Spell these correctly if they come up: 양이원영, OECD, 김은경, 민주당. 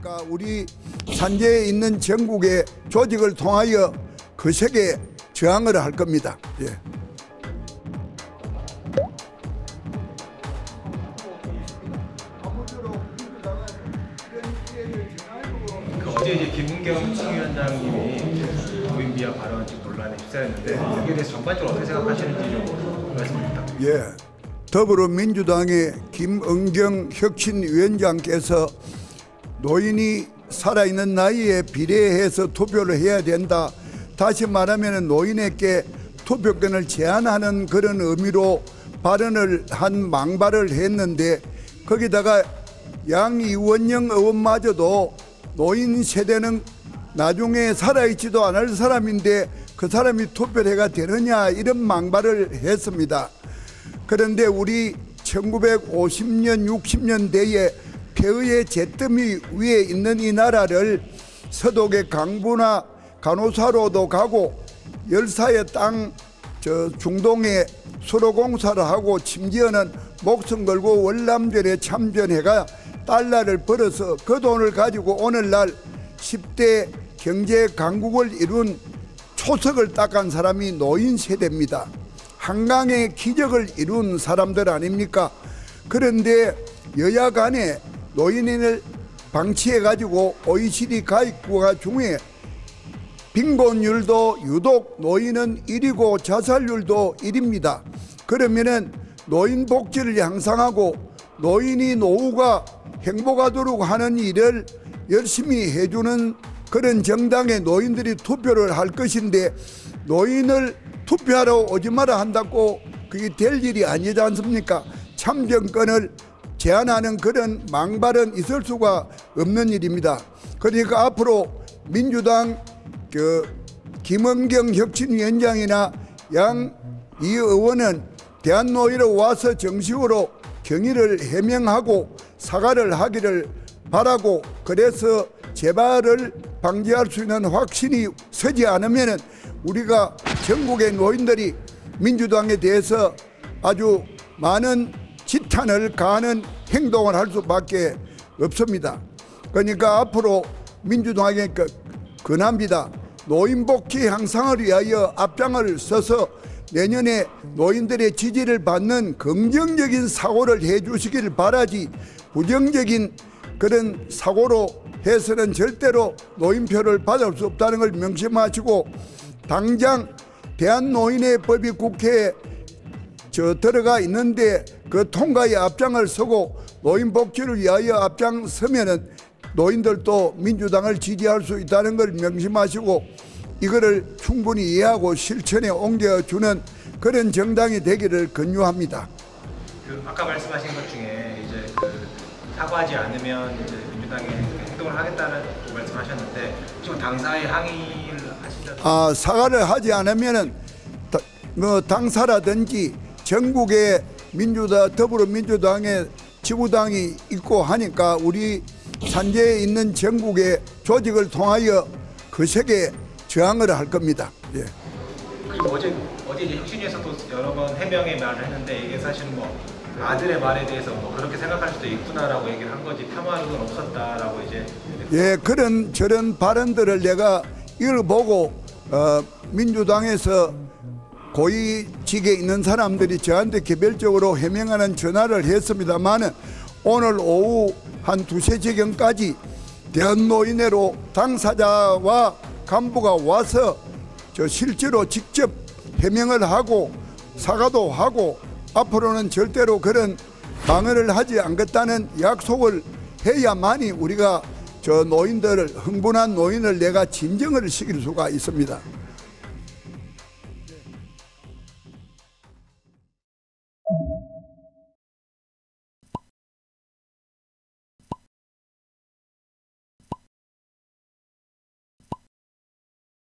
그러니까 우리 산재에 있는 전국의 조직을 통하여 거세게 저항을 할 겁니다. 예. 어제 이제 김은경 총위원장님이 노인비하 발언 논란에 휩싸였는데 거기에 대해서 전반적으로 어떻게 생각하시는지 좀 말씀 부탁드립니다. 예, 더불어민주당의 김은경 혁신위원장께서 노인이 살아있는 나이에 비례해서 투표를 해야 된다. 다시 말하면 노인에게 투표권을 제한하는 그런 의미로 발언을 한 망발을 했는데 거기다가 양이원영 의원마저도 노인 세대는 나중에 살아있지도 않을 사람인데 그 사람이 투표해가 되느냐 이런 망발을 했습니다. 그런데 우리 1950년 60년대에 폐의의 잿더미 위에 있는 이 나라를 서독의 강부나 간호사로도 가고 열사의 땅 저 중동에 수로공사를 하고 심지어는 목숨 걸고 월남전에 참전해가 달러를 벌어서 그 돈을 가지고 오늘날 10대 경제 강국을 이룬 초석을 닦은 사람이 노인 세대입니다. 한강의 기적을 이룬 사람들 아닙니까? 그런데 여야 간에 노인을 방치해가지고 OECD 가입국가 중에 빈곤율도 유독 노인은 1위고 자살률도 1위입니다. 그러면은 노인 복지를 향상하고 노인이 노후가 행복하도록 하는 일을 열심히 해주는 그런 정당에 노인들이 투표를 할 것인데 노인을 투표하러 오지 마라 한다고 그게 될 일이 아니지 않습니까? 참정권을 제한하는 그런 망발은 있을 수가 없는 일입니다. 그러니까 앞으로 민주당 김은경 혁신위원장이나 양이 의원은 대한노인으로 와서 정식으로 경위를 해명하고 사과를 하기를 바라고 그래서 재발을 방지할 수 있는 확신이 서지 않으면 우리가 전국의 노인들이 민주당에 대해서 아주 많은 지탄을 가하는 행동을 할 수밖에 없습니다. 그러니까 앞으로 민주당의 근합니다. 노인복지 향상을 위하여 앞장을 서서 내년에 노인들의 지지를 받는 긍정적인 사고를 해주시길 바라지 부정적인 그런 사고로 해서는 절대로 노인표를 받을 수 없다는 걸 명심하시고 당장 대한노인의 법이 국회에 들어가 있는데 그 통과에 앞장을 서고 노인복지를 위하여 앞장서면은 노인들도 민주당을 지지할 수 있다는 걸 명심하시고 이거를 충분히 이해하고 실천에 옮겨주는 그런 정당이 되기를 권유합니다. 아까 말씀하신 것 중에 이제 사과하지 않으면 이제 민주당에 행동을 하겠다는 말씀하셨는데 지금 당사에 항의를 하시다는? 아, 사과를 하지 않으면은 뭐 당사라든지 전국에 더불어민주당의 지구당이 있고 하니까 우리 산재에 있는 전국의 조직을 통하여 거세게 저항을 할 겁니다. 예. 그리고 어제 이제 혁신위에서도 여러 번 해명의 말을 했는데 이게 사실 뭐 아들의 말에 대해서 뭐 그렇게 생각할 수도 있구나라고 얘기를 한 거지 폄하하는 건 없었다라고 이제. 예, 그런 저런 발언들을 내가 이걸 보고 민주당에서 고위직에 있는 사람들이 저한테 개별적으로 해명하는 전화를 했습니다만은 오늘 오후 한 2시경까지 대한노인회로 당사자와 간부가 와서 실제로 직접 해명을 하고 사과도 하고 앞으로는 절대로 그런 방어를 하지 않겠다는 약속을 해야만이 우리가 노인들을 흥분한 노인을 내가 진정을 시킬 수가 있습니다.